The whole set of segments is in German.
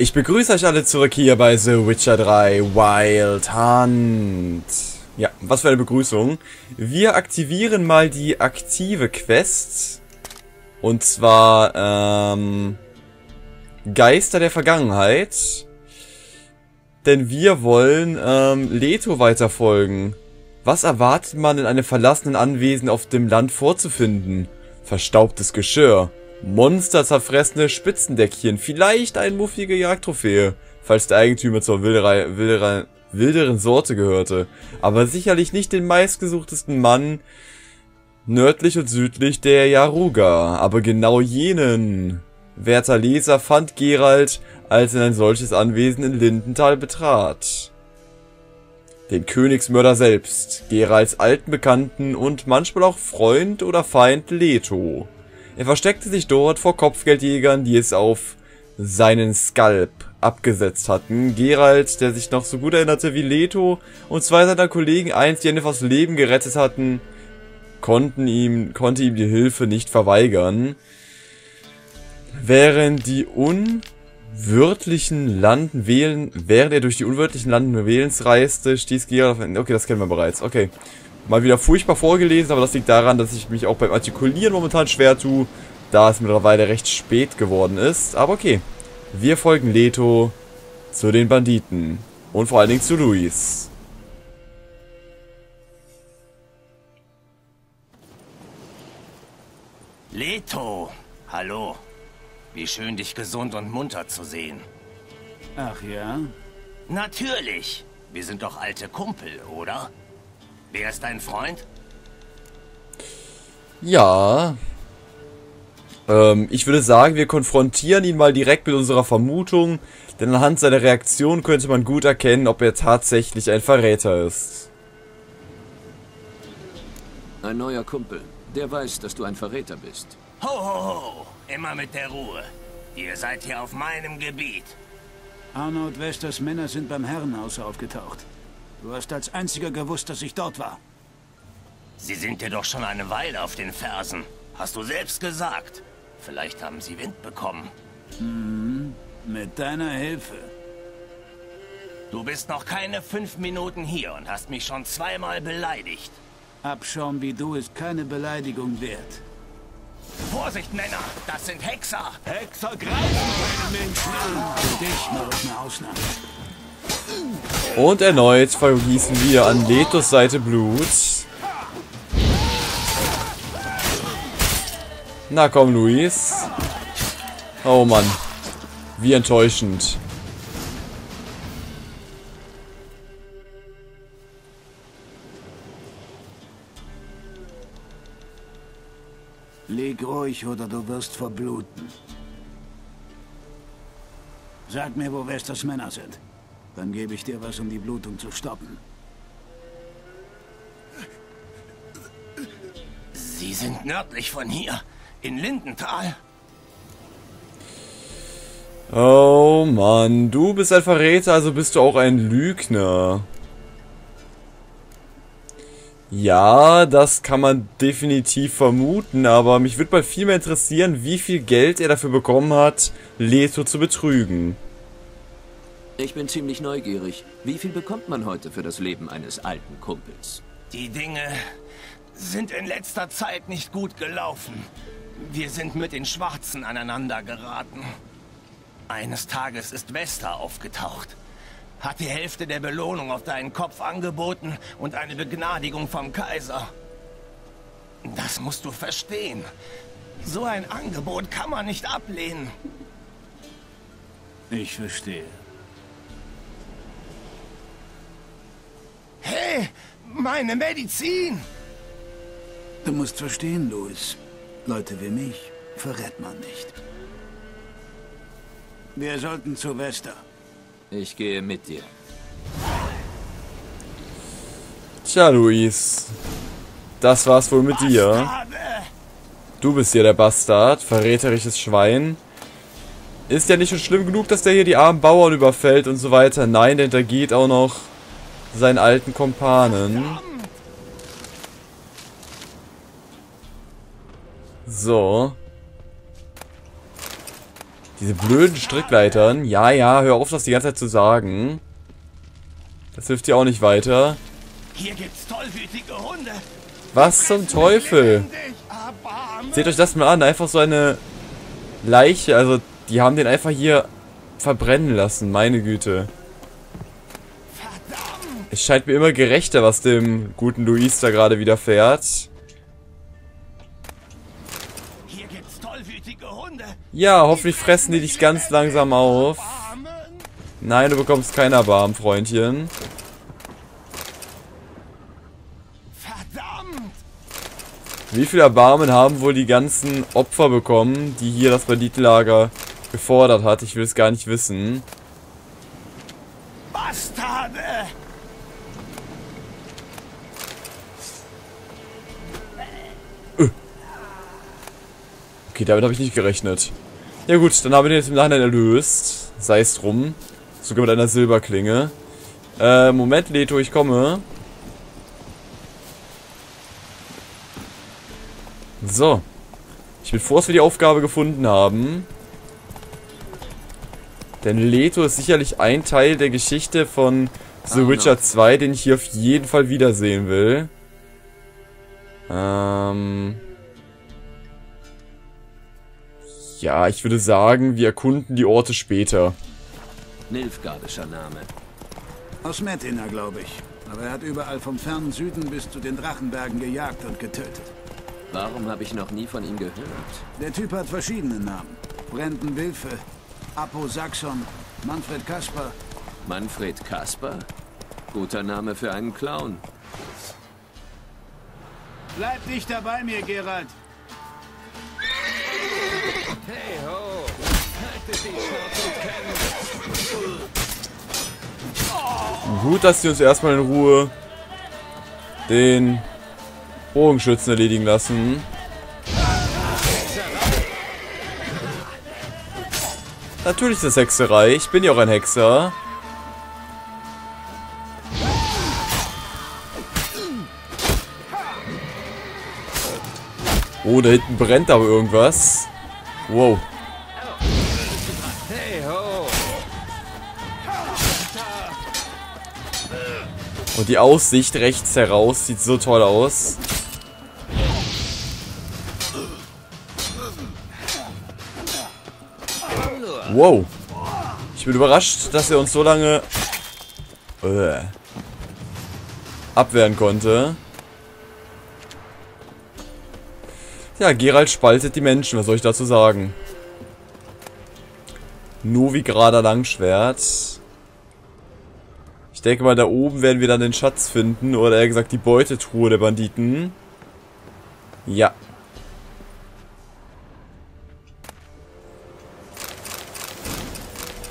Ich begrüße euch alle zurück hier bei The Witcher 3 Wild Hunt. Ja, was für eine Begrüßung. Wir aktivieren mal die aktive Quest. Und zwar, Geister der Vergangenheit. Denn wir wollen, Leto weiterfolgen. Was erwartet man in einem verlassenen Anwesen auf dem Land vorzufinden? Verstaubtes Geschirr. Monster, zerfressene Spitzendeckchen, vielleicht eine muffige Jagdtrophäe, falls der Eigentümer zur wilderen Sorte gehörte, aber sicherlich nicht den meistgesuchtesten Mann nördlich und südlich der Yaruga, aber genau jenen. Werter Leser, fand Geralt, als er ein solches Anwesen in Lindenthal betrat. Den Königsmörder selbst, Geralts alten Bekannten und manchmal auch Freund oder Feind Leto. Er versteckte sich dort vor Kopfgeldjägern, die es auf seinen Skalp abgesetzt hatten. Geralt, der sich noch so gut erinnerte wie Leto und zwei seiner Kollegen einst Jennifers Leben gerettet hatten, konnte ihm die Hilfe nicht verweigern. Während er durch die unwirtlichen Landen Wählens reiste, stieß Geralt auf einen... Okay, das kennen wir bereits. Okay. Mal wieder furchtbar vorgelesen, aber das liegt daran, dass ich mich auch beim Artikulieren momentan schwer tue, da es mittlerweile recht spät geworden ist. Aber okay, wir folgen Leto zu den Banditen und vor allen Dingen zu Luis. Leto, hallo. Wie schön, dich gesund und munter zu sehen. Ach ja? Natürlich. Wir sind doch alte Kumpel, oder? Wer ist dein Freund? Ja. Ich würde sagen, wir konfrontieren ihn mal direkt mit unserer Vermutung, denn anhand seiner Reaktion könnte man gut erkennen, ob er tatsächlich ein Verräter ist. Ein neuer Kumpel, der weiß, dass du ein Verräter bist. Ho, ho, ho! Immer mit der Ruhe. Ihr seid hier auf meinem Gebiet. Arnold Westers Männer sind beim Herrenhaus aufgetaucht. Du hast als einziger gewusst, dass ich dort war. Sie sind dir doch schon eine Weile auf den Fersen. Hast du selbst gesagt. Vielleicht haben sie Wind bekommen. Mhm. Mit deiner Hilfe. Du bist noch keine 5 Minuten hier und hast mich schon zweimal beleidigt. Abschaum wie du ist keine Beleidigung wert. Vorsicht, Männer! Das sind Hexer! Hexer greifen den Menschen an! Für dich nur eine Ausnahme. Und erneut vergießen wir an Letos Seite Blut. Na komm, Luis. Oh Mann. Wie enttäuschend. Leg ruhig, oder du wirst verbluten. Sag mir, wo Westers Männer sind. Dann gebe ich dir was, um die Blutung zu stoppen. Sie sind nördlich von hier, in Lindenthal. Oh Mann, du bist ein Verräter, also bist du auch ein Lügner. Ja, das kann man definitiv vermuten, aber mich würde mal viel mehr interessieren, wie viel Geld er dafür bekommen hat, Leto zu betrügen. Ich bin ziemlich neugierig. Wie viel bekommt man heute für das Leben eines alten Kumpels? Die Dinge sind in letzter Zeit nicht gut gelaufen. Wir sind mit den Schwarzen aneinander geraten. Eines Tages ist Wester aufgetaucht. Hat die Hälfte der Belohnung auf deinen Kopf angeboten und eine Begnadigung vom Kaiser. Das musst du verstehen. So ein Angebot kann man nicht ablehnen. Ich verstehe. Hey, meine Medizin! Du musst verstehen, Luis. Leute wie mich verrät man nicht. Wir sollten zu Wester. Ich gehe mit dir. Tja, Luis. Das war's wohl mit dir. Du bist hier der Bastard, verräterisches Schwein. Ist ja nicht schon schlimm genug, dass der hier die armen Bauern überfällt und so weiter. Nein, der hintergeht auch noch seinen alten Kompanen. So. Diese blöden Strickleitern. Ja, ja, hör auf, das die ganze Zeit zu sagen. Das hilft dir auch nicht weiter. Hier gibt's tollwütige Hunde. Was zum Teufel? Seht euch das mal an. Einfach so eine Leiche. Also, die haben den einfach hier verbrennen lassen. Meine Güte. Es scheint mir immer gerechter, was dem guten Luis da gerade widerfährt. Hier gibt's tollwütige Hunde. Ja, hoffentlich fressen die dich ganz langsam auf. Nein, du bekommst keinen Erbarm, Freundchen. Verdammt! Wie viel Erbarmen haben wohl die ganzen Opfer bekommen, die hier das Banditenlager gefordert hat? Ich will es gar nicht wissen. Bastarde! Okay, damit habe ich nicht gerechnet. Ja gut, dann haben wir den jetzt im Nachhinein erlöst. Sei es drum. Sogar mit einer Silberklinge. Moment, Leto, ich komme. So. Ich bin froh, dass wir die Aufgabe gefunden haben. Denn Leto ist sicherlich ein Teil der Geschichte von The Witcher 2, den ich hier auf jeden Fall wiedersehen will. Ja, ich würde sagen, wir erkunden die Orte später. Nilfgaardischer Name. Aus Metina, glaube ich. Aber er hat überall vom fernen Süden bis zu den Drachenbergen gejagt und getötet. Warum habe ich noch nie von ihm gehört? Der Typ hat verschiedene Namen. Brendan Wilfe, Apo Saxon, Manfred Kasper. Manfred Kasper? Guter Name für einen Clown. Bleib nicht dabei mir, Gerald. Hey ho! Haltet die Schnauze und kämpft! Gut, dass sie uns erstmal in Ruhe den Bogenschützen erledigen lassen. Natürlich ist das Hexerei. Ich bin ja auch ein Hexer. Oh, da hinten brennt aber irgendwas. Wow. Und die Aussicht rechts heraus sieht so toll aus. Wow. Ich bin überrascht, dass er uns so lange abwehren konnte. Ja, Geralt spaltet die Menschen, was soll ich dazu sagen? Novigrader Langschwert. Ich denke mal, da oben werden wir dann den Schatz finden, oder eher gesagt die Beutetruhe der Banditen. Ja.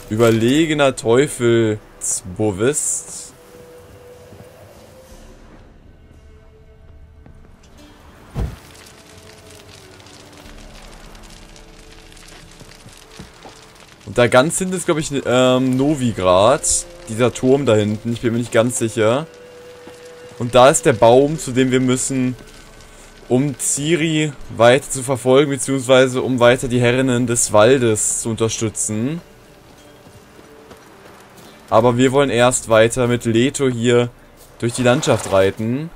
Überlegener Teufelsbovist. Und da ganz hinten ist, glaube ich, Novigrad. Dieser Turm da hinten. Ich bin mir nicht ganz sicher. Und da ist der Baum, zu dem wir müssen, um Ciri weiter zu verfolgen, beziehungsweise um weiter die Herrinnen des Waldes zu unterstützen. Aber wir wollen erst weiter mit Leto hier durch die Landschaft reiten.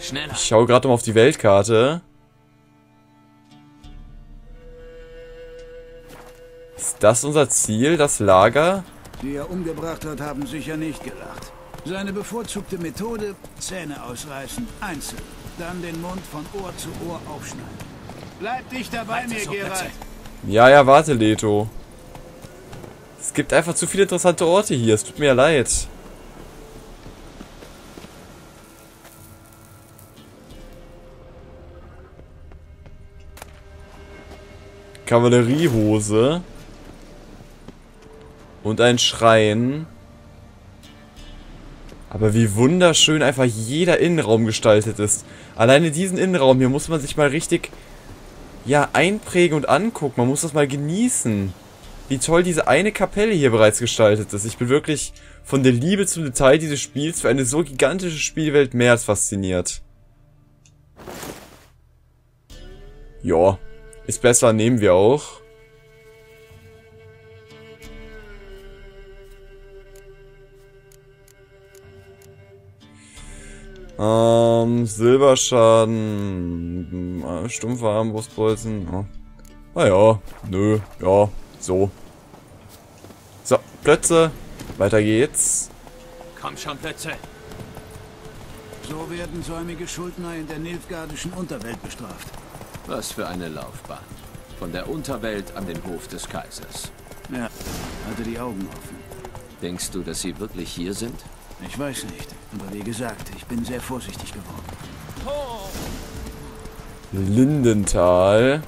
Schneller. Ich schaue gerade mal auf die Weltkarte. Ist das unser Ziel, das Lager? Die er umgebracht hat, haben sicher nicht gelacht. Seine bevorzugte Methode, Zähne ausreißen, einzeln. Dann den Mund von Ohr zu Ohr aufschneiden. Bleib dich dabei mir, Geralt. Ja, ja, warte, Leto. Es gibt einfach zu viele interessante Orte hier, es tut mir ja leid. Kavalleriehose. Und ein Schrein. Aber wie wunderschön einfach jeder Innenraum gestaltet ist. Alleine diesen Innenraum hier muss man sich mal richtig, ja, einprägen und angucken. Man muss das mal genießen. Wie toll diese eine Kapelle hier bereits gestaltet ist. Ich bin wirklich von der Liebe zum Detail dieses Spiels für eine so gigantische Spielwelt mehr als fasziniert. Ja. Ist besser, nehmen wir auch. Silberschaden, stumpfer Armbrustbolzen, ja. Naja, nö, ja, so. So, Plätze, weiter geht's. Komm schon, Plätze. So werden säumige Schuldner in der nilfgaardischen Unterwelt bestraft. Was für eine Laufbahn. Von der Unterwelt an den Hof des Kaisers. Ja, hatte die Augen offen. Denkst du, dass sie wirklich hier sind? Ich weiß nicht, aber wie gesagt, ich bin sehr vorsichtig geworden. Lindenthal.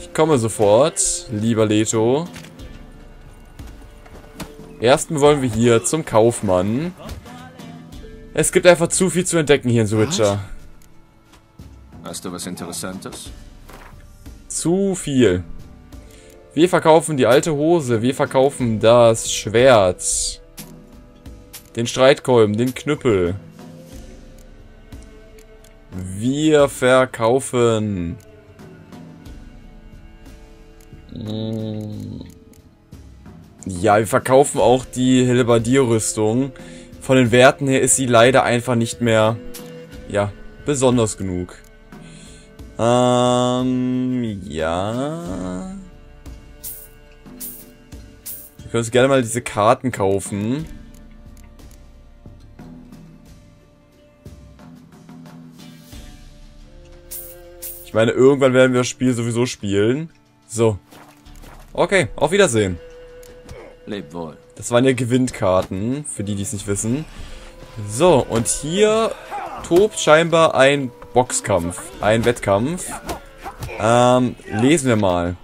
Ich komme sofort, lieber Leto. Erstmal wollen wir hier zum Kaufmann. Es gibt einfach zu viel zu entdecken hier in The Witcher. Hast du was Interessantes? Zu viel. Wir verkaufen die alte Hose, wir verkaufen das Schwert, den Streitkolben, den Knüppel. Wir verkaufen ja, wir verkaufen auch die Halberdier-Rüstung. Von den Werten her ist sie leider einfach nicht mehr, ja, besonders genug. Ja. Wir können uns gerne mal diese Karten kaufen. Ich meine, irgendwann werden wir das Spiel sowieso spielen. So. Okay, auf Wiedersehen. Lebt wohl. Das waren ja Gewinnkarten, für die, die es nicht wissen. So, und hier tobt scheinbar ein Boxkampf. Ein Wettkampf. Lesen wir mal.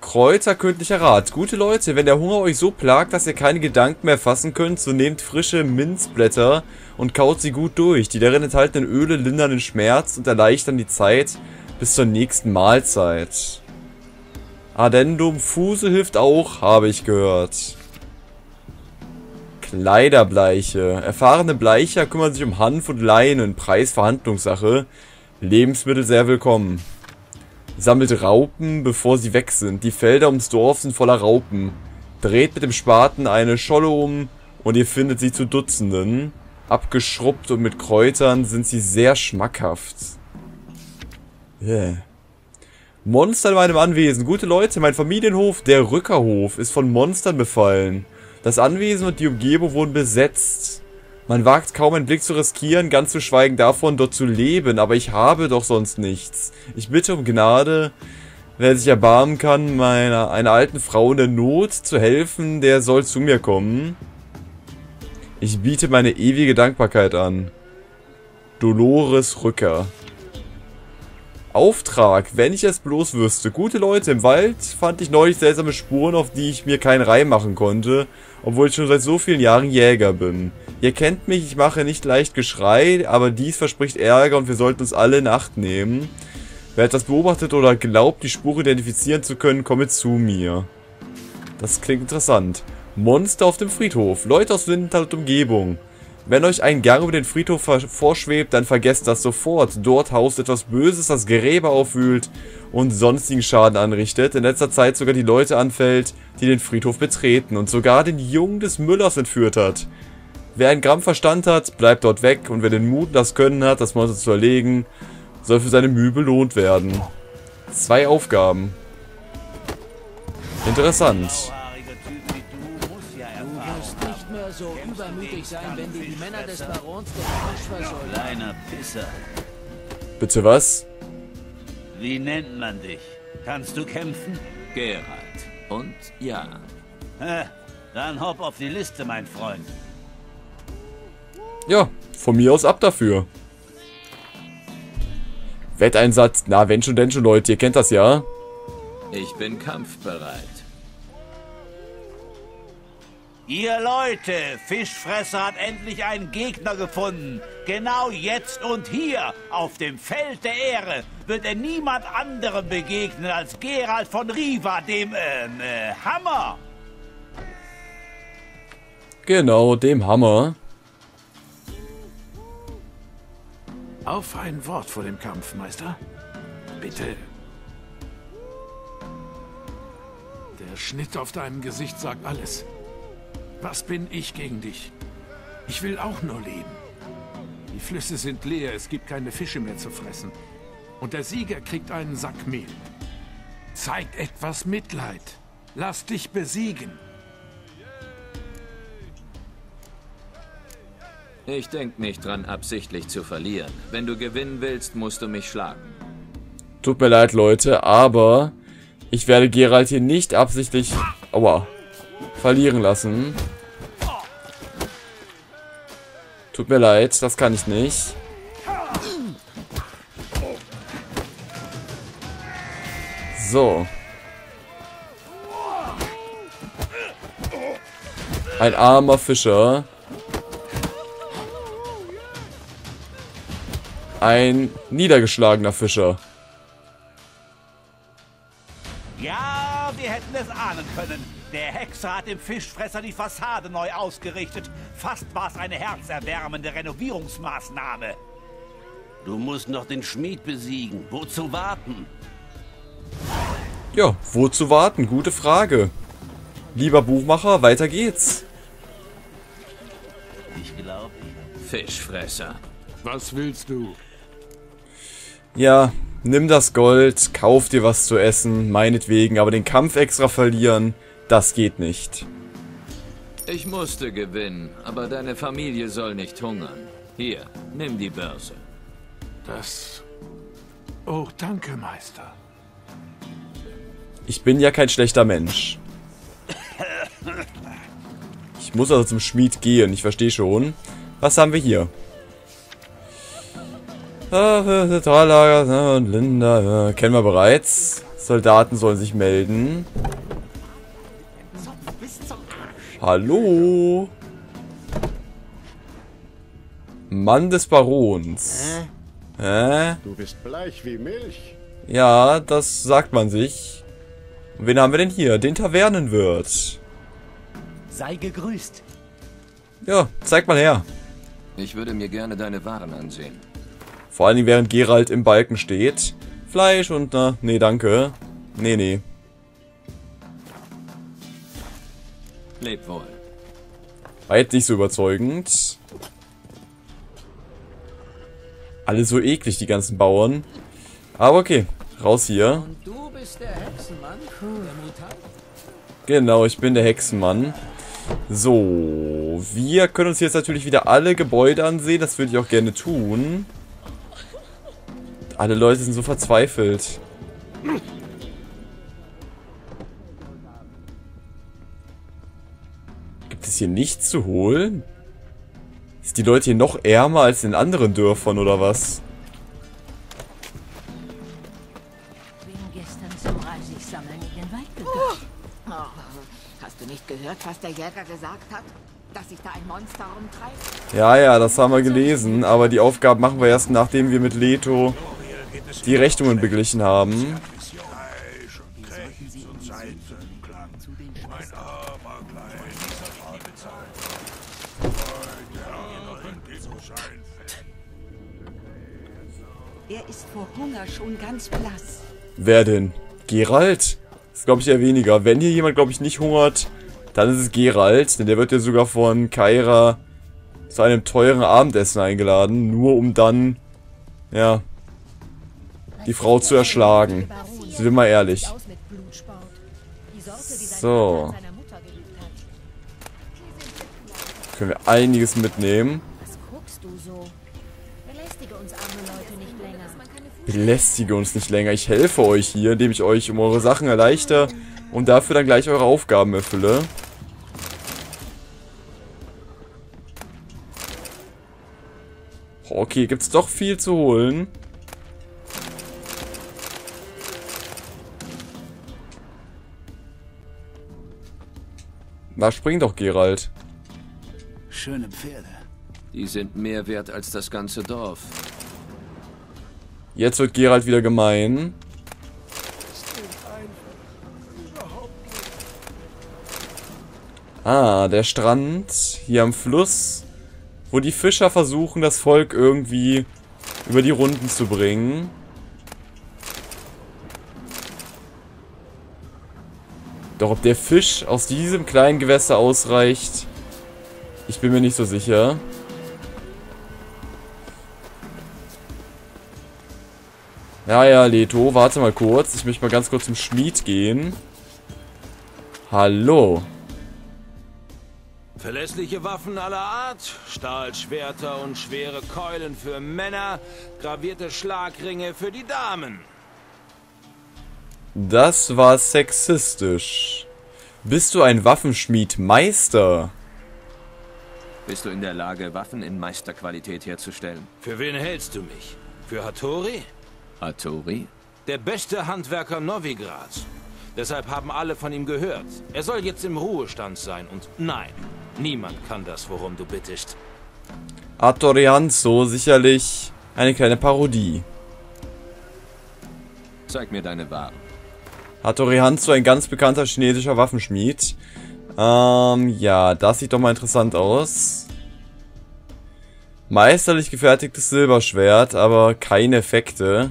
Kreuzer königlicher Rat. Gute Leute, wenn der Hunger euch so plagt, dass ihr keine Gedanken mehr fassen könnt, so nehmt frische Minzblätter und kaut sie gut durch. Die darin enthaltenen Öle lindern den Schmerz und erleichtern die Zeit bis zur nächsten Mahlzeit. Addendum Fuse hilft auch, habe ich gehört. Kleiderbleiche. Erfahrene Bleicher kümmern sich um Hanf und Leinen. Preis Verhandlungssache. Lebensmittel sehr willkommen. Sammelt Raupen, bevor sie weg sind. Die Felder ums Dorf sind voller Raupen. Dreht mit dem Spaten eine Scholle um und ihr findet sie zu Dutzenden. Abgeschrubbt und mit Kräutern sind sie sehr schmackhaft. Yeah. Monster in meinem Anwesen. Gute Leute, mein Familienhof, der Rückerhof, ist von Monstern befallen. Das Anwesen und die Umgebung wurden besetzt. Man wagt kaum einen Blick zu riskieren, ganz zu schweigen davon, dort zu leben, aber ich habe doch sonst nichts. Ich bitte um Gnade, wer sich erbarmen kann, einer alten Frau in der Not zu helfen, der soll zu mir kommen. Ich biete meine ewige Dankbarkeit an. Dolores Rücker. Auftrag, wenn ich es bloß wüsste. Gute Leute, im Wald fand ich neulich seltsame Spuren, auf die ich mir keinen Reim machen konnte, obwohl ich schon seit so vielen Jahren Jäger bin. Ihr kennt mich, ich mache nicht leicht Geschrei, aber dies verspricht Ärger und wir sollten uns alle in Acht nehmen. Wer etwas beobachtet oder glaubt, die Spur identifizieren zu können, komme zu mir. Das klingt interessant. Monster auf dem Friedhof, Leute aus Lindenthal und Umgebung. Wenn euch ein Gang über den Friedhof vorschwebt, dann vergesst das sofort. Dort haust etwas Böses, das Gräber aufwühlt und sonstigen Schaden anrichtet. In letzter Zeit sogar die Leute anfällt, die den Friedhof betreten und sogar den Jungen des Müllers entführt hat. Wer ein Gramm Verstand hat, bleibt dort weg, und wer den Mut und das Können hat, das Monster zu erlegen, soll für seine Mühe belohnt werden. 2 Aufgaben. Interessant. Bitte was? Wie nennt man dich? Kannst du kämpfen? Geralt. Und ja. Ha, dann hopp auf die Liste, mein Freund. Ja, von mir aus ab dafür. Wetteinsatz. Na, wenn schon, denn schon, Leute. Ihr kennt das ja. Ich bin kampfbereit. Ihr Leute, Fischfresser hat endlich einen Gegner gefunden. Genau jetzt und hier, auf dem Feld der Ehre, wird er niemand anderem begegnen als Geralt von Riva, dem Hammer. Genau, dem Hammer. Auf ein Wort vor dem Kampf, Meister. Bitte. Der Schnitt auf deinem Gesicht sagt alles. Was bin ich gegen dich? Ich will auch nur leben. Die Flüsse sind leer, es gibt keine Fische mehr zu fressen. Und der Sieger kriegt einen Sack Mehl. Zeigt etwas Mitleid. Lass dich besiegen. Ich denke nicht dran, absichtlich zu verlieren. Wenn du gewinnen willst, musst du mich schlagen. Tut mir leid, Leute, aber ich werde Geralt hier nicht absichtlich verlieren lassen. Tut mir leid, das kann ich nicht. So. Ein armer Fischer. Ein niedergeschlagener Fischer. Ja, wir hätten es ahnen können. Der Hexer hat dem Fischfresser die Fassade neu ausgerichtet. Fast war es eine herzerwärmende Renovierungsmaßnahme. Du musst noch den Schmied besiegen. Wozu warten? Ja, wozu warten? Gute Frage. Lieber Buchmacher, weiter geht's. Ich glaube, Fischfresser. Was willst du? Ja, nimm das Gold, kauf dir was zu essen, meinetwegen, aber den Kampf extra verlieren, das geht nicht. Ich musste gewinnen, aber deine Familie soll nicht hungern. Hier, nimm die Börse. Das... Oh, danke, Meister. Ich bin ja kein schlechter Mensch. Ich muss also zum Schmied gehen, ich verstehe schon. Was haben wir hier? Zentrallager und Linda, kennen wir bereits. Soldaten sollen sich melden. Hallo? Mann des Barons. Du bist bleich wie Milch. Ja, das sagt man sich. Und wen haben wir denn hier? Den Tavernenwirt. Sei gegrüßt. Ja, zeig mal her. Ich würde mir gerne deine Waren ansehen. Vor allen Dingen, während Geralt im Balken steht. Fleisch und nee, danke. Nee, nee. Leb wohl. War jetzt nicht so überzeugend. Alle so eklig, die ganzen Bauern. Aber okay, raus hier. Und du bist der Hexenmann, der Mutant? Genau, ich bin der Hexenmann. So, wir können uns jetzt natürlich wieder alle Gebäude ansehen. Das würde ich auch gerne tun. Alle Leute sind so verzweifelt. Gibt es hier nichts zu holen? Sind die Leute hier noch ärmer als in anderen Dörfern oder was? Ich bin gestern zum Reisigsammeln in den Wald gegangen. Hast du nicht gehört, was der Jäger gesagt hat? Dass sich da ein Monster rumtreibt? Ja, ja, das haben wir gelesen. Aber die Aufgaben machen wir erst, nachdem wir mit Leto die Rechnungen beglichen haben. Er ist vor Hunger schon ganz blass. Wer denn? Geralt? Das glaube ich eher weniger. Wenn hier jemand, glaube ich, nicht hungert, dann ist es Geralt. Denn der wird ja sogar von Kyra zu einem teuren Abendessen eingeladen. Nur um dann, ja, die Frau zu erschlagen. Sind wir mal ehrlich. So. Können wir einiges mitnehmen. Belästige uns nicht länger. Ich helfe euch hier, indem ich euch um eure Sachen erleichter und dafür dann gleich eure Aufgaben erfülle. Okay, gibt's doch viel zu holen. Na, spring doch, Geralt. Schöne Pferde. Die sind mehr wert als das ganze Dorf. Jetzt wird Geralt wieder gemein. Ah, der Strand hier am Fluss, wo die Fischer versuchen, das Volk irgendwie über die Runden zu bringen. Doch ob der Fisch aus diesem kleinen Gewässer ausreicht, ich bin mir nicht so sicher. Ja, Leto, warte mal kurz. Ich möchte mal ganz kurz zum Schmied gehen. Hallo. Verlässliche Waffen aller Art, Stahlschwerter und schwere Keulen für Männer, gravierte Schlagringe für die Damen. Das war sexistisch. Bist du ein Waffenschmiedmeister? Bist du in der Lage, Waffen in Meisterqualität herzustellen? Für wen hältst du mich? Für Hattori? Hattori? Der beste Handwerker Novigrads. Deshalb haben alle von ihm gehört. Er soll jetzt im Ruhestand sein und nein, niemand kann das, worum du bittest. Hattori Hanzo, sicherlich eine kleine Parodie. Zeig mir deine Waren. Hattori Hanzo, ein ganz bekannter chinesischer Waffenschmied. Ja, das sieht doch mal interessant aus. Meisterlich gefertigtes Silberschwert, aber keine Effekte.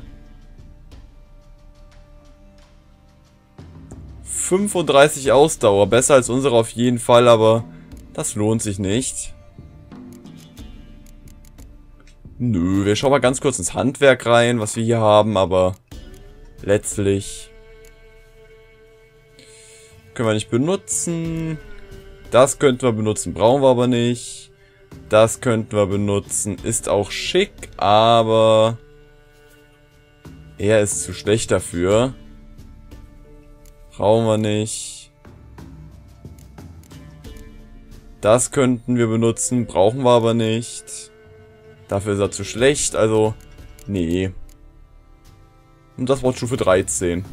35 Ausdauer, besser als unsere auf jeden Fall, aber das lohnt sich nicht. Nö, wir schauen mal ganz kurz ins Handwerk rein, was wir hier haben, aber letztlich können wir nicht benutzen. Das könnten wir benutzen, brauchen wir aber nicht. Das könnten wir benutzen, ist auch schick, aber er ist zu schlecht dafür. Brauchen wir nicht. Das könnten wir benutzen, brauchen wir aber nicht. Dafür ist er zu schlecht, also nee. Und das braucht Stufe 13.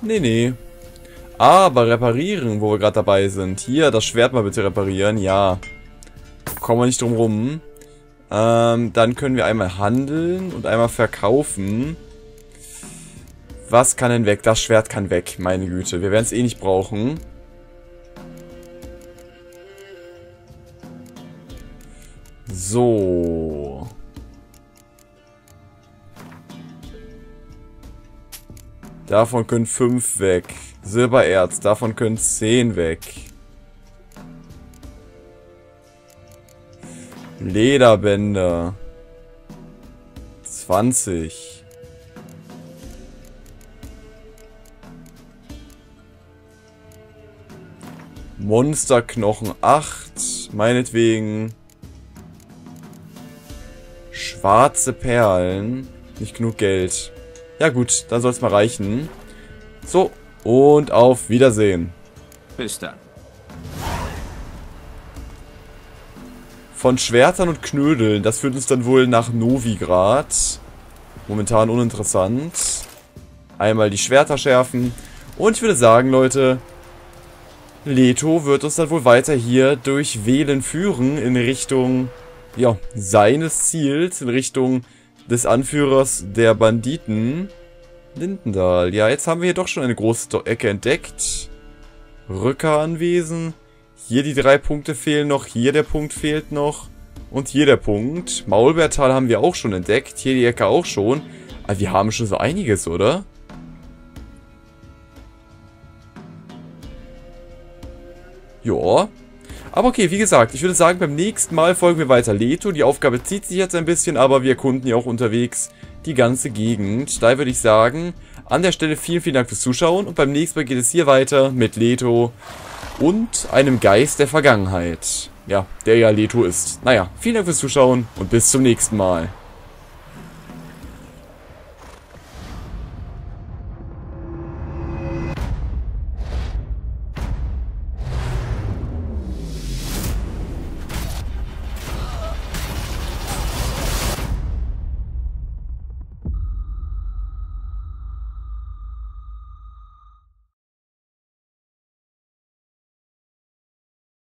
Nee. Aber reparieren, wo wir gerade dabei sind. Hier, das Schwert mal bitte reparieren, ja. Kommen wir nicht drum rum. Dann können wir einmal handeln und einmal verkaufen. Was kann denn weg? Das Schwert kann weg, meine Güte. Wir werden es eh nicht brauchen. So. Davon können 5 weg. Silbererz, davon können 10 weg. Lederbänder. 20. Monsterknochen 8, meinetwegen. Schwarze Perlen, nicht genug Geld. Ja gut, dann soll es mal reichen. So, und auf Wiedersehen. Bis dann. Von Schwertern und Knödeln, das führt uns dann wohl nach Novigrad. Momentan uninteressant. Einmal die Schwerter schärfen. Und ich würde sagen, Leute, Leto wird uns dann wohl weiter hier durch Wählen führen in Richtung, ja, seines Ziels, in Richtung des Anführers der Banditen, Lindenthal. Ja, jetzt haben wir hier doch schon eine große Ecke entdeckt. Rückeranwesen. Hier die 3 Punkte fehlen noch, hier der Punkt fehlt noch und hier der Punkt. Maulbeertal haben wir auch schon entdeckt, hier die Ecke auch schon. Aber wir haben schon so einiges, oder? Ja, aber okay, wie gesagt, ich würde sagen, beim nächsten Mal folgen wir weiter Leto. Die Aufgabe zieht sich jetzt ein bisschen, aber wir erkunden ja auch unterwegs die ganze Gegend. Daher würde ich sagen, an der Stelle vielen, vielen Dank fürs Zuschauen und beim nächsten Mal geht es hier weiter mit Leto und einem Geist der Vergangenheit. Ja, der ja Leto ist. Naja, vielen Dank fürs Zuschauen und bis zum nächsten Mal.